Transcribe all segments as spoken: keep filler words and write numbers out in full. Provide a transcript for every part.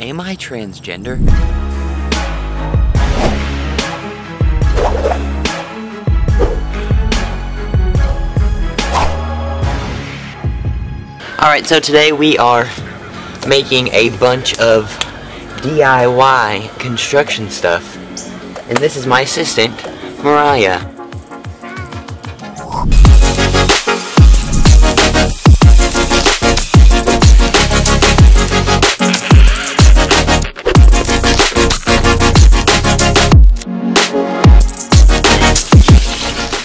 Am I transgender? Alright, so today we are making a bunch of D I Y construction stuff. And this is my assistant, Mariah.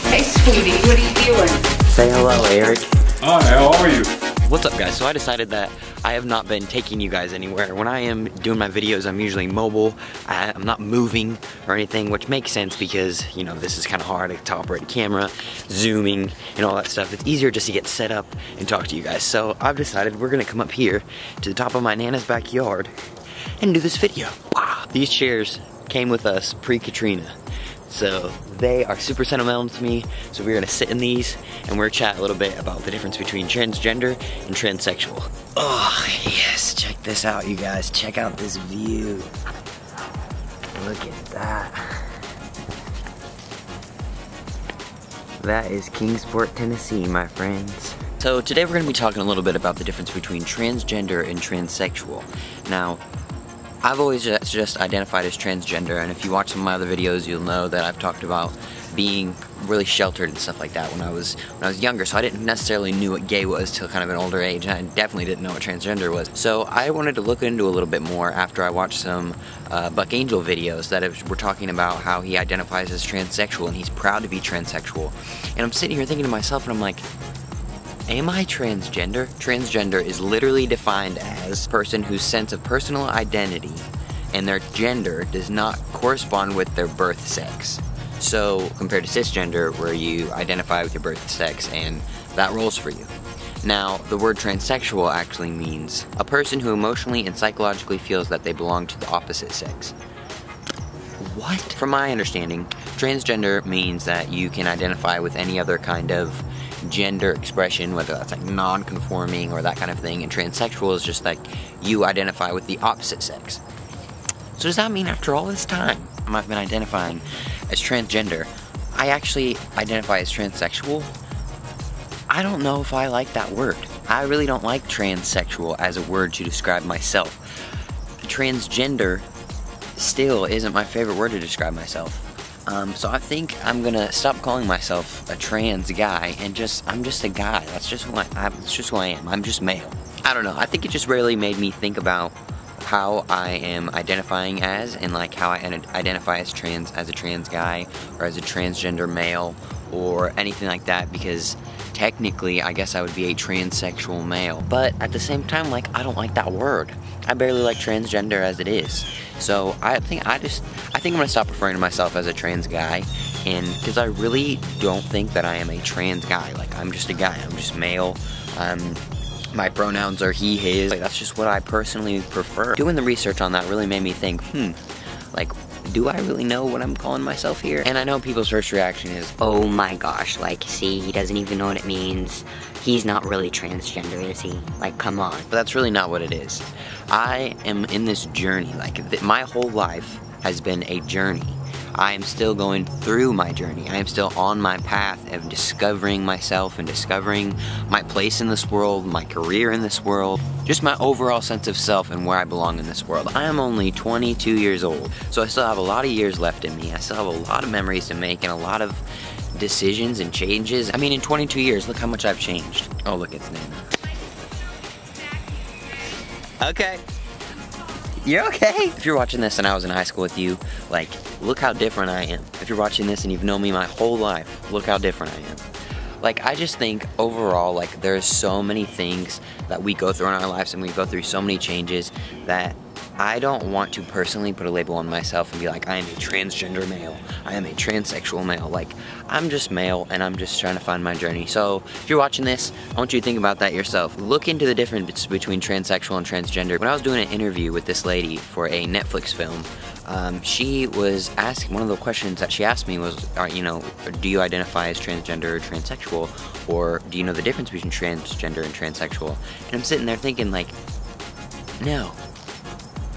Hey, sweetie, what are you doing? Say hello, Eric. Hi, how are you? What's up, guys? So I decided that I have not been taking you guys anywhere. When I am doing my videos, I'm usually mobile. I, I'm not moving or anything, which makes sense because, you know, this is kind of hard to operate a camera, zooming, and all that stuff. It's easier just to get set up and talk to you guys. So I've decided we're gonna come up here to the top of my Nana's backyard and do this video. Wow. These chairs came with us pre-Katrina. So they are super sentimental to me, so we're gonna sit in these and we're gonna chat a little bit about the difference between transgender and transsexual. Oh yes, check this out, you guys. Check out this view. Look at that. That is Kingsport, Tennessee, my friends. So today we're gonna be talking a little bit about the difference between transgender and transsexual. Now, I've always just identified as transgender, and if you watch some of my other videos, you'll know that I've talked about being really sheltered and stuff like that when I was when I was younger, so I didn't necessarily knew what gay was till kind of an older age, and I definitely didn't know what transgender was. So I wanted to look into a little bit more after I watched some uh, Buck Angel videos that have, were talking about how he identifies as transsexual, and he's proud to be transsexual. And I'm sitting here thinking to myself, and I'm like, am I transgender? Transgender is literally defined as a person whose sense of personal identity and their gender does not correspond with their birth sex. So compared to cisgender, where you identify with your birth sex and that rolls for you. Now, the word transsexual actually means a person who emotionally and psychologically feels that they belong to the opposite sex. What? From my understanding, transgender means that you can identify with any other kind of gender expression, whether that's like non-conforming or that kind of thing, and transsexual is just like you identify with the opposite sex. So does that mean after all this time I've been identifying as transgender, I actually identify as transsexual? I don't know if I like that word. I really don't like transsexual as a word to describe myself. Transgender still isn't my favorite word to describe myself. Um, so I think I'm gonna stop calling myself a trans guy and just, I'm just a guy. That's just who I, I, that's just who I am. I'm just male. I don't know. I think it just really made me think about how I am identifying as, and like how I identify as trans, as a trans guy or as a transgender male or anything like that, because technically I guess I would be a transsexual male. But at the same time, like, I don't like that word. I barely like transgender as it is. So I think I just I think I'm gonna stop referring to myself as a trans guy, and because I really don't think that I am a trans guy. Like, I'm just a guy. I'm just male. Um, my pronouns are he, his. Like, that's just what I personally prefer. Doing the research on that really made me think, hmm, like, do I really know what I'm calling myself here? And I know people's first reaction is, oh my gosh, like, see, he doesn't even know what it means. He's not really transgender, is he? Like, come on. But that's really not what it is. I am in this journey. Like, th- my whole life has been a journey. I am still going through my journey. I am still on my path of discovering myself and discovering my place in this world, my career in this world, just my overall sense of self and where I belong in this world. I am only twenty-two years old, so I still have a lot of years left in me. I still have a lot of memories to make and a lot of decisions and changes. I mean, in twenty-two years, look how much I've changed. Oh, look, it's Nana. Okay. You're okay? If you're watching this and I was in high school with you, like, look how different I am. If you're watching this and you've known me my whole life, look how different I am. Like, I just think overall, like, there's so many things that we go through in our lives, and we go through so many changes that I don't want to personally put a label on myself and be like, I am a transgender male, I am a transsexual male. Like, I'm just male, and I'm just trying to find my journey. So if you're watching this, I want you to think about that yourself. Look into the difference between transsexual and transgender. When I was doing an interview with this lady for a Netflix film, um, she was asking, one of the questions that she asked me was, uh, you know, do you identify as transgender or transsexual? Or do you know the difference between transgender and transsexual? And I'm sitting there thinking, like, no.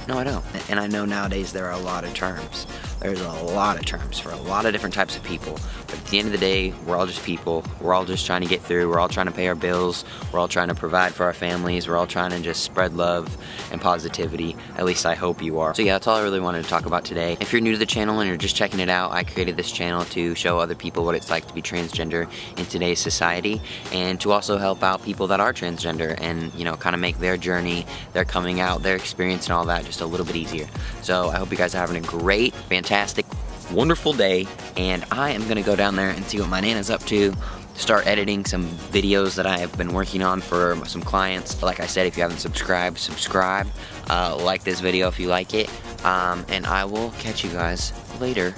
No, I don't. And I know nowadays there are a lot of terms. There's a lot of terms for a lot of different types of people. But at the end of the day, we're all just people. We're all just trying to get through. We're all trying to pay our bills. We're all trying to provide for our families. We're all trying to just spread love and positivity. At least I hope you are. So yeah, that's all I really wanted to talk about today. If you're new to the channel and you're just checking it out, I created this channel to show other people what it's like to be transgender in today's society and to also help out people that are transgender and, you know, kind of make their journey, their coming out, their experience and all that just a little bit easier. So I hope you guys are having a great, fantastic, wonderful day, and I am gonna go down there and see what my Nana's up to, start editing some videos that I have been working on for some clients. Like I said, if you haven't subscribed, subscribe, uh, like this video if you like it, um, and I will catch you guys later.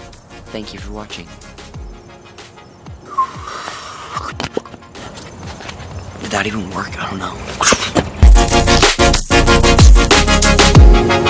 Thank you for watching. Did that even work? I don't know.